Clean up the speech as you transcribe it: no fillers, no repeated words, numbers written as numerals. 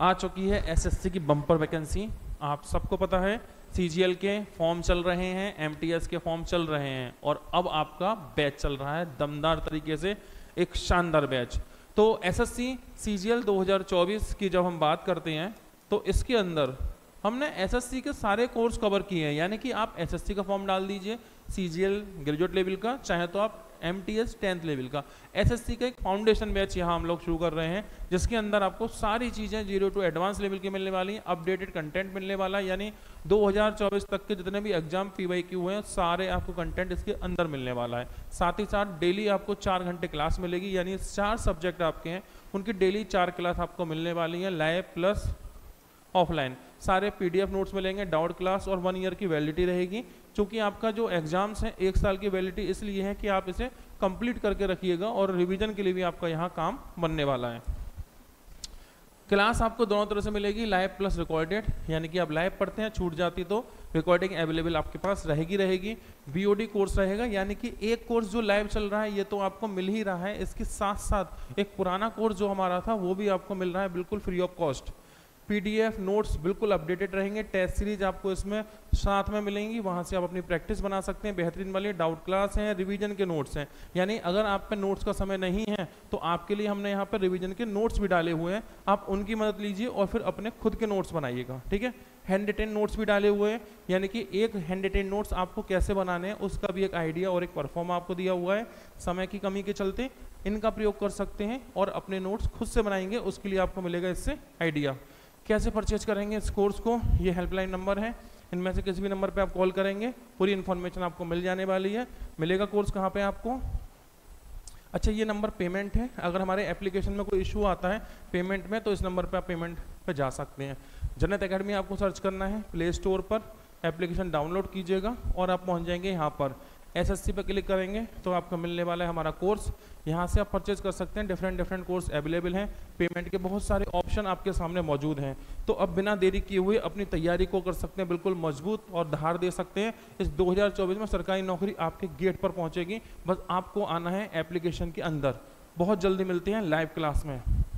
आ चुकी है एसएससी की बम्पर वैकेंसी। आप सबको पता है सीजीएल के फॉर्म चल रहे हैं, एमटीएस के फॉर्म चल रहे हैं और अब आपका बैच चल रहा है दमदार तरीके से, एक शानदार बैच। तो एसएससी सीजीएल 2024 की जब हम बात करते हैं तो इसके अंदर हमने एसएससी के सारे कोर्स कवर किए हैं, यानी कि आप एसएससी का फॉर्म डाल दीजिए, सीजीएल ग्रेजुएट लेवल का, चाहे तो आप एमटीएस 10th लेवल का। एसएससी का एक फाउंडेशन बैच यहाँ हम लोग शुरू कर रहे हैं जिसके अंदर आपको सारी चीज़ें 0 to एडवांस लेवल की मिलने वाली हैं, अपडेटेड कंटेंट मिलने वाला है, यानी 2024 तक के जितने भी एग्जाम PYQ हुए हैं सारे आपको कंटेंट इसके अंदर मिलने वाला है। साथ ही साथ डेली आपको 4 घंटे क्लास मिलेगी, यानी 4 सब्जेक्ट आपके हैं उनकी डेली 4 क्लास आपको मिलने वाली है, लाइव प्लस ऑफलाइन। सारे PDF नोट्स मिलेंगे, डाउट क्लास और 1 ईयर की वैलिडिटी रहेगी, क्योंकि आपका जो एग्जाम्स हैं 1 साल की वैलिडिटी इसलिए है कि आप इसे कंप्लीट करके रखिएगा और रिवीजन के लिए भी आपका यहाँ काम बनने वाला है। क्लास आपको दोनों तरह से मिलेगी, लाइव प्लस रिकॉर्डेड, यानी कि आप लाइव पढ़ते हैं, छूट जाती तो रिकॉर्डिंग अवेलेबल आपके पास रहेगी। VOD कोर्स रहेगा, यानी कि एक कोर्स जो लाइव चल रहा है ये तो आपको मिल ही रहा है, इसके साथ साथ एक पुराना कोर्स जो हमारा था वो भी आपको मिल रहा है बिल्कुल free of cost. PDF notes बिल्कुल अपडेटेड रहेंगे, टेस्ट सीरीज आपको इसमें साथ में मिलेंगी, वहाँ से आप अपनी प्रैक्टिस बना सकते हैं बेहतरीन वाली, डाउट क्लास हैं, रिवीजन के नोट्स हैं, यानी अगर आप पे नोट्स का समय नहीं है तो आपके लिए हमने यहाँ पर रिवीजन के नोट्स भी डाले हुए हैं, आप उनकी मदद लीजिए और फिर अपने खुद के नोट्स बनाइएगा, ठीक है। हैंड रिटन नोट्स भी डाले हुए हैं, यानी कि एक हैंड रिटन नोट्स आपको कैसे बनाने हैं उसका भी एक आइडिया और एक परफॉर्म आपको दिया हुआ है। समय की कमी के चलते इनका प्रयोग कर सकते हैं और अपने नोट्स खुद से बनाएंगे, उसके लिए आपको मिलेगा इससे आइडिया। कैसे परचेज करेंगे इस कोर्स को, ये हेल्पलाइन नंबर है, इनमें से किसी भी नंबर पे आप कॉल करेंगे, पूरी इन्फॉर्मेशन आपको मिल जाने वाली है। मिलेगा कोर्स कहाँ पे आपको, अच्छा ये नंबर पेमेंट है, अगर हमारे एप्लीकेशन में कोई इशू आता है पेमेंट में तो इस नंबर पे आप पेमेंट पे जा सकते हैं। जन्नत एकेडमी आपको सर्च करना है, प्ले स्टोर पर एप्लीकेशन डाउनलोड कीजिएगा और आप पहुँच जाएंगे यहाँ पर। SSC पर क्लिक करेंगे तो आपको मिलने वाला है हमारा कोर्स, यहाँ से आप परचेज कर सकते हैं, डिफरेंट कोर्स अवेलेबल हैं, पेमेंट के बहुत सारे ऑप्शन आपके सामने मौजूद हैं। तो अब बिना देरी किए हुए अपनी तैयारी को कर सकते हैं बिल्कुल मजबूत और धार दे सकते हैं। इस 2024 में सरकारी नौकरी आपके गेट पर पहुँचेगी, बस आपको आना है एप्लीकेशन के अंदर। बहुत जल्दी मिलते हैं लाइव क्लास में।